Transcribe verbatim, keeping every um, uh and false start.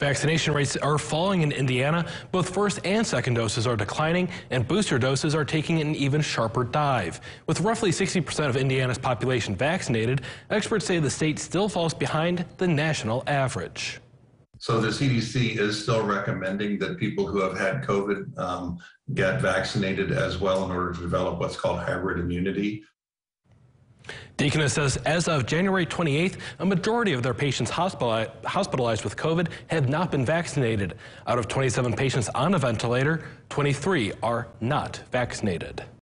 Vaccination rates are falling in Indiana. Both first and second doses are declining, and booster doses are taking an even sharper dive. With roughly sixty percent of Indiana's population vaccinated, experts say the state still falls behind the national average. So the C D C is still recommending that people who have had COVID um, get vaccinated as well in order to develop what's called hybrid immunity. Deaconess says as of January twenty-eighth, a majority of their patients hospitalized with COVID have not been vaccinated. Out of twenty-seven patients on a ventilator, twenty-three are not vaccinated.